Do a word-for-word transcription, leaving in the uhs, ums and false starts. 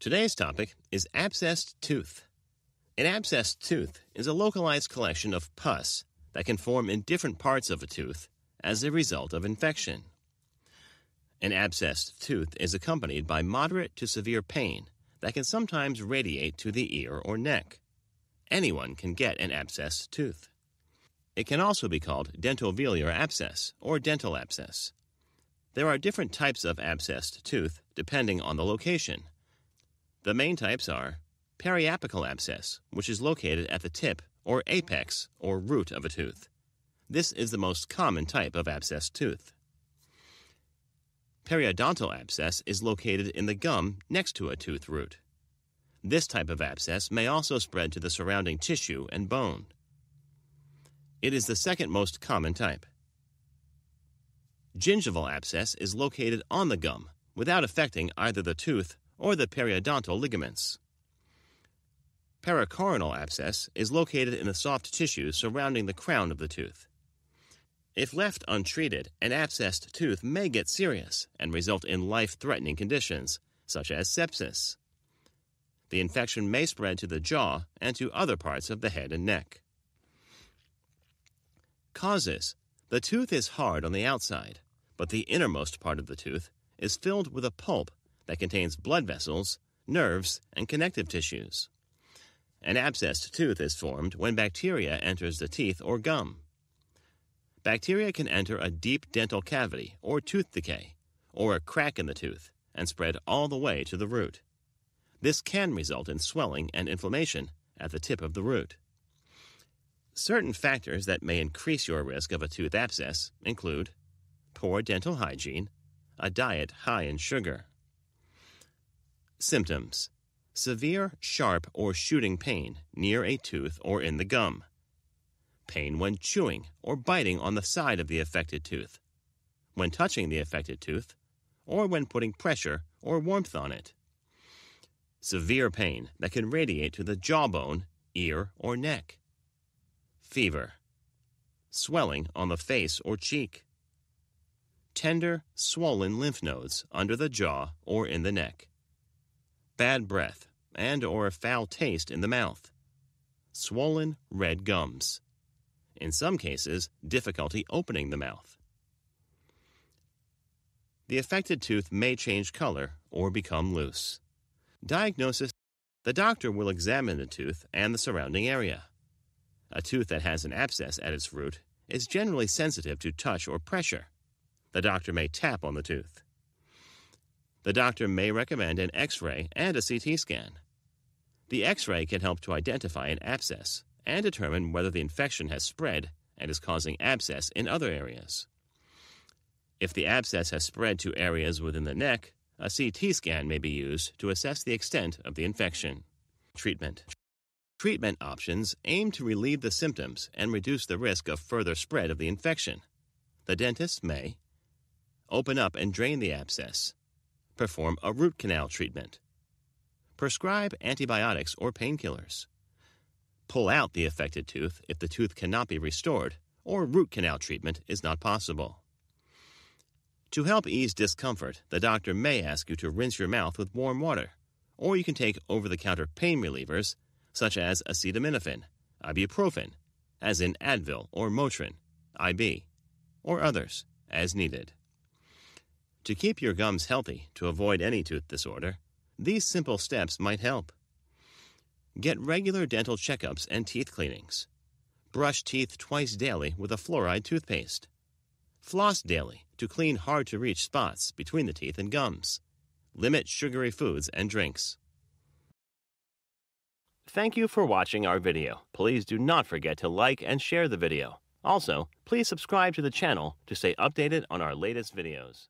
Today's topic is abscessed tooth. An abscessed tooth is a localized collection of pus that can form in different parts of a tooth as a result of infection. An abscessed tooth is accompanied by moderate to severe pain that can sometimes radiate to the ear or neck. Anyone can get an abscessed tooth. It can also be called dentoalveolar abscess or dental abscess. There are different types of abscessed tooth depending on the location. The main types are periapical abscess, which is located at the tip or apex or root of a tooth. This is the most common type of abscessed tooth. Periodontal abscess is located in the gum next to a tooth root. This type of abscess may also spread to the surrounding tissue and bone. It is the second most common type. Gingival abscess is located on the gum without affecting either the tooth or the periodontal ligaments. Pericoronal abscess is located in the soft tissue surrounding the crown of the tooth. If left untreated, an abscessed tooth may get serious and result in life-threatening conditions, such as sepsis. The infection may spread to the jaw and to other parts of the head and neck. Causes: the tooth is hard on the outside, but the innermost part of the tooth is filled with a pulp that contains blood vessels, nerves, and connective tissues. An abscessed tooth is formed when bacteria enters the teeth or gum. Bacteria can enter a deep dental cavity or tooth decay, or a crack in the tooth, and spread all the way to the root. This can result in swelling and inflammation at the tip of the root. Certain factors that may increase your risk of a tooth abscess include poor dental hygiene, a diet high in sugar. Symptoms: severe, sharp, or shooting pain near a tooth or in the gum. Pain when chewing or biting on the side of the affected tooth, when touching the affected tooth, or when putting pressure or warmth on it. Severe pain that can radiate to the jawbone, ear, or neck. Fever. Swelling on the face or cheek. Tender, swollen lymph nodes under the jaw or in the neck. Bad breath and or foul taste in the mouth. Swollen, red gums. In some cases, difficulty opening the mouth. The affected tooth may change color or become loose. Diagnosis: the doctor will examine the tooth and the surrounding area. A tooth that has an abscess at its root is generally sensitive to touch or pressure. The doctor may tap on the tooth. The doctor may recommend an X-ray and a C T scan. The X-ray can help to identify an abscess and determine whether the infection has spread and is causing abscess in other areas. If the abscess has spread to areas within the neck, a C T scan may be used to assess the extent of the infection. Treatment. Treatment options aim to relieve the symptoms and reduce the risk of further spread of the infection. The dentist may open up and drain the abscess, perform a root canal treatment, prescribe antibiotics or painkillers, pull out the affected tooth if the tooth cannot be restored or root canal treatment is not possible. To help ease discomfort, the doctor may ask you to rinse your mouth with warm water, or you can take over-the-counter pain relievers such as acetaminophen, ibuprofen, as in Advil or Motrin, I B, or others, as needed. To keep your gums healthy to avoid any tooth disorder, these simple steps might help. Get regular dental checkups and teeth cleanings. Brush teeth twice daily with a fluoride toothpaste. Floss daily to clean hard-to-reach spots between the teeth and gums. Limit sugary foods and drinks. Thank you for watching our video. Please do not forget to like and share the video. Also, please subscribe to the channel to stay updated on our latest videos.